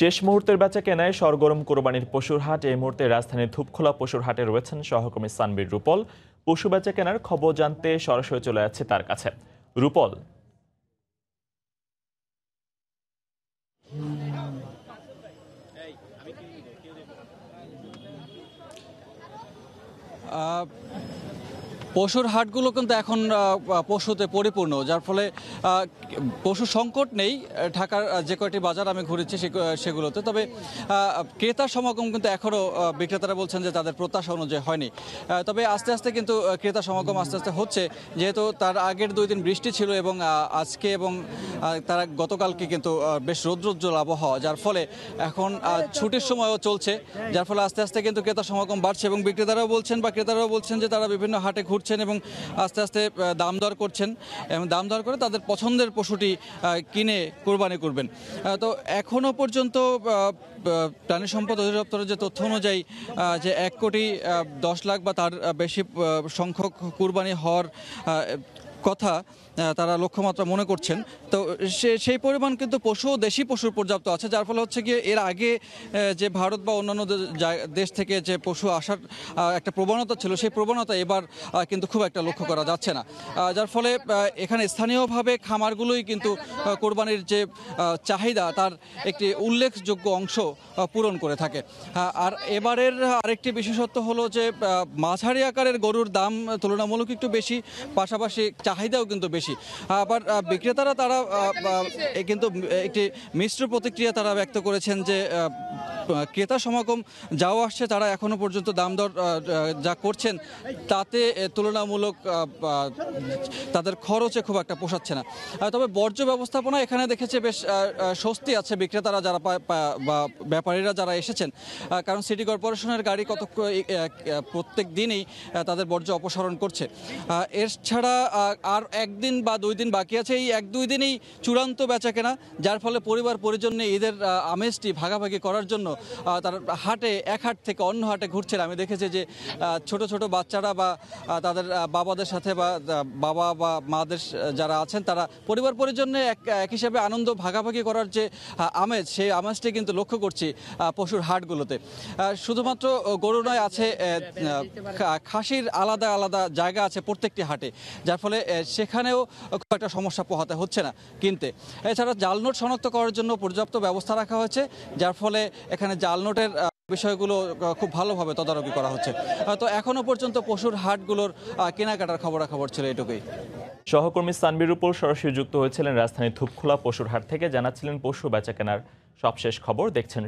শেষ মুহূর্তের বেচা কেনায় সরগরম কোরবানির পশুর হাট। এই মুহূর্তে রাজধানীর ধূপখোলা পশুর হাটে রয়েছেন সহকর্মী সানবীর রূপল। পশু বেচা কেনার খবর জানতে সরাসরি চলে যাচ্ছে তার কাছে। রূপল, পশুর হাটগুলো কিন্তু এখন পশুতে পরিপূর্ণ, যার ফলে পশু সংকট নেই। ঢাকার যে কয়টি বাজার আমি ঘুরেছি সেগুলোতে, তবে ক্রেতার সমাগম কিন্তু এখনও বিক্রেতারা বলছেন যে তাদের প্রত্যাশা অনুযায়ী হয়নি। তবে আস্তে আস্তে কিন্তু ক্রেতার সমাগম আস্তে আস্তে হচ্ছে, যেহেতু তার আগের 2 দিন বৃষ্টি ছিল এবং আজকে এবং তারা গতকালকে কিন্তু বেশ রৌদ্রোজ্জ্বল আবহাওয়া, যার ফলে এখন ছুটির সময়ও চলছে, যার ফলে আস্তে আস্তে কিন্তু ক্রেতার সমাগম বাড়ছে এবং বিক্রেতারাও বলছেন বা ক্রেতারাও বলছেন যে তারা বিভিন্ন হাটে ঘুরছেন এবং আস্তে আস্তে দাম দর করছেন এবং দাম দর করে তাদের পছন্দের পশুটি কিনে কোরবানি করবেন। তো এখনও পর্যন্ত প্রাণী সম্পদ অধিদপ্তরের যে তথ্য অনুযায়ী যে 1,10,00,000 বা তার বেশি সংখ্যক কোরবানি হওয়ার কথা তারা লক্ষ্যমাত্রা মনে করছেন। তো সেই পরিমাণ কিন্তু পশু, দেশি পশুর পর্যাপ্ত আছে, যার ফলে হচ্ছে গিয়ে এর আগে যে ভারত বা অন্যান্য দেশ থেকে যে পশু আসার একটা প্রবণতা ছিল, সেই প্রবণতা এবার কিন্তু খুব একটা লক্ষ্য করা যাচ্ছে না, যার ফলে এখানে স্থানীয়ভাবে খামারগুলোই কিন্তু কোরবানির যে চাহিদা তার একটি উল্লেখযোগ্য অংশ পূরণ করে থাকে। আর এবারের আরেকটি বিশেষত্ব হলো যে মাঝারি আকারের গরুর দাম তুলনামূলক একটু বেশি, পাশাপাশি চাহিদাও কিন্তু বেশি। আবার বিক্রেতারা তারা কিন্তু একটি মিশ্র প্রতিক্রিয়া তারা ব্যক্ত করেছেন যে ক্রেতা সমাগম যাও আসছে, তারা এখনও পর্যন্ত দাম দর যা করছেন তাতে তুলনামূলক তাদের খরচে খুব একটা পোষাচ্ছে না। তবে বর্জ্য ব্যবস্থাপনা এখানে দেখেছে বেশ স্বস্তি আছে বিক্রেতারা যারা বা ব্যাপারীরা যারা এসেছেন, কারণ সিটি কর্পোরেশনের গাড়ি প্রত্যেক দিনই তাদের বর্জ্য অপসারণ করছে। এছাড়া আর 1 দিন বা 2 দিন বাকি আছে, এই 1-2 দিনেই চূড়ান্ত বেচা কেনা, যার ফলে পরিবার পরিজন নিয়ে ঈদের আমেজটি ভাগাভাগি করার জন্য তার হাটে, এক হাট থেকে অন্য হাটে ঘুরছেন। আমি দেখেছি যে ছোট ছোট বাচ্চারা বা তাদের বাবাদের সাথে বা বাবা বা মাদের যারা আছেন তারা পরিবার পরিজনে এক হিসাবে আনন্দ ভাগাভাগি করার যে আমেজ, সেই আমেজটি কিন্তু লক্ষ্য করছি পশুর হাটগুলোতে। শুধুমাত্র গরু নয়, আছে খাসির আলাদা আলাদা জায়গা আছে প্রত্যেকটি হাটে, যার ফলে সেখানেও খুব একটা সমস্যা পোহাতে হচ্ছে না কিনতে। এছাড়া জাল নোট শনাক্ত করার জন্য পর্যাপ্ত ব্যবস্থা রাখা হয়েছে, যার ফলে এখানে জাল নোটের বিষয়গুলো খুব ভালোভাবে তদারকি করা হচ্ছে। তো এখনো পর্যন্ত পশুর হাটগুলোর কেনাকাটার খবরাখবর ছিল এটুকুই। সহকর্মী সানবীর উপর সরাসরি যুক্ত হয়েছিলেন রাজধানীর ধূপখোলা পশুর হাট থেকে, জানাচ্ছিলেন পশু বেচা কেনার সবশেষ খবর। দেখছেন